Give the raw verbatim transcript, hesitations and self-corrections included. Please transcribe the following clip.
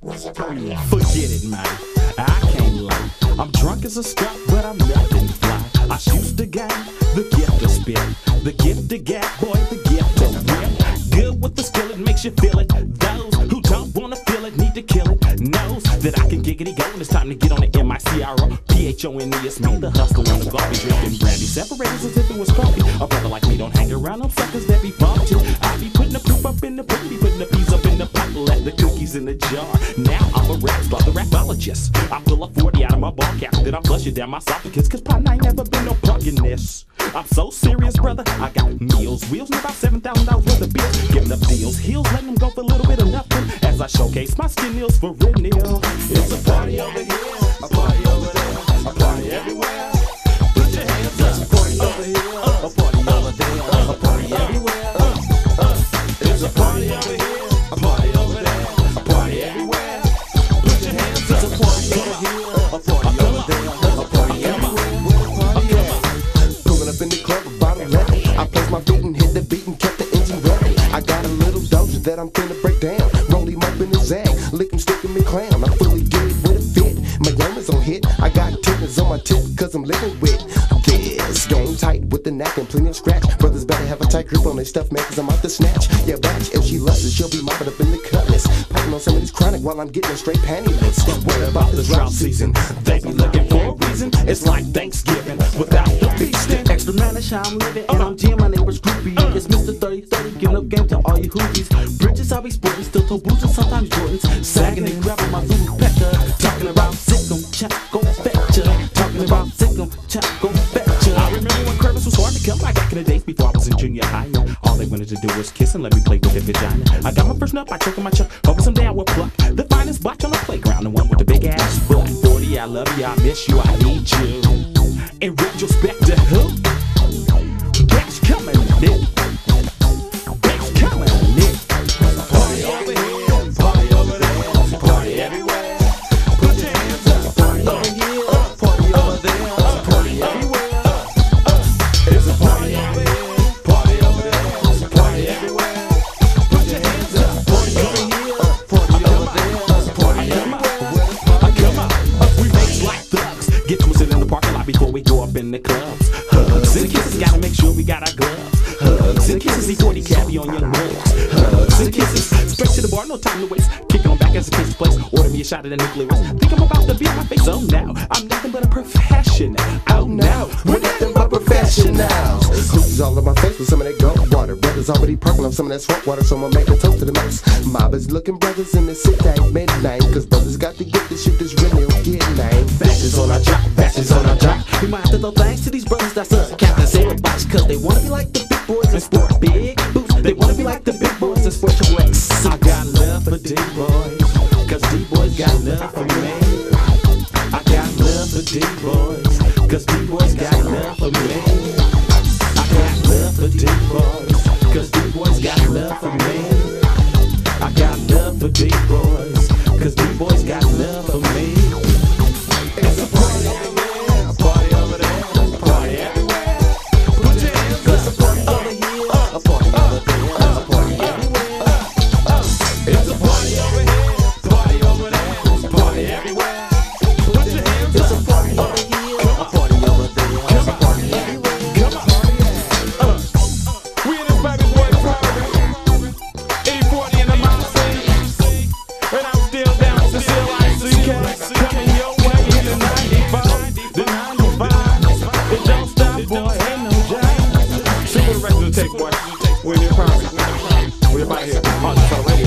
Forget it, man. I can't lie. I'm drunk as a skunk, but I'm nothing fly. I choose the guy, the gift to spit, the gift to get, boy, the gift to win. Good with the skill, it makes you feel it. Those who don't wanna feel it need to kill it. Knows that I can giggity go, and it's time to get on the M I C R O P H O N E. It's me, the hustler, on the coffee, drinking brandy, separated as if it was coffee. A brother like me don't hang around them suckers that be bumped. I be putting the poop up in the poop, be putting the peas up in the pot, let the cookies in the jar. Now I'm a rap star, the rapologist. I pull a forty out of my bar cap, then I flush it down my esophagus, cause pop ain't never been no punk in this. I'm so serious, brother, I got meals, wheels, and about seven thousand dollars worth of bills. Giving up deals, heels, letting them go for a little bit of nothing, as I showcase my skin deals for real. It's a party over here, a party over there, a party everywhere. Put your hands up. It's a party over here, a party over there, a party everywhere. It's a party over here, a party over there, a party everywhere. Put your hands up. It's a party over here, a party over there, a party everywhere. Pulling up in the club, a bottle ready. I placed my feet and hit the beat and kept the engine ready. I got a little doja that I'm finna break down. Roll him up in the zag, lick him, stick him and clown. I'm fully gay with a fit. My game is on hit. I got tickets on my tip, cause I'm living with this game tight with the knack and plenty of scratch. Brothers better have a tight grip on their stuff, man, cause I'm out to snatch. Yeah, watch, if she loves it, she'll be mopping up in the cutlass. Packing on some of these chronic while I'm getting a straight pantyless. What about the drought season? They be looking for a reason. It's like Thanksgiving without the feasting. Extra mannish how I'm living, and I'm Jim, my neighbor's groupie. It's Mister thirty thirty, giving up game to all you hoopies. Bridges I be sporting, still toe boots and sometimes Jordans. Sagging and grabbing my food pecker. Talking about sick 'em, chap, go fetch ya. Talking about sick 'em, chap, go fetch. I remember when Curtis was hard to come by back in the days before I was in junior high. All they wanted to do was kiss and let me play with their vagina. I got my first nut by choking my chuck, hoping someday I will pluck the finest botch on the playground, the one with the big ass butt. forty, I love you, I miss you, I need you. In retrospect to who? That's coming, nigga. That's coming, nigga. Party over here, party over there, party everywhere. Put your hands up, party over here, party over there, party everywhere. Before we go up in the clubs, hugs and kisses, gotta make sure we got our gloves. Hugs and kisses, E forty cabbie on your mugs. Hugs and kisses, straight to the bar, no time to waste. Kick on back as a kid's place, order me a shot of the nuclear. Think I'm about to be on my face, oh now, I'm nothing but a professional. Oh no, we're nothing but professionals. Who's all in my face with some of that gold water? Brothers already purple on some of that swamp water, so I'ma make a toast to the most. Mob is looking brothers in the sit at midnight, cause brothers got to get this shit, this real get name. Bashes on our job, bashes on our job. We might have to throw thanks to these brothers that's us. Captain Zero Box, cause they wanna be like the big boys and sport big boots. They wanna be like the big boys and sport your legs. I got love for D-boys, cause D-boys got love for me. I got love for D-boys, cause D-boys got love for me. I got love for D-boys, cause D-boys got love for me. I got love for D-boys, cause D-boys got love for me. It's a party. Take one. We're in the apartment. We're about here.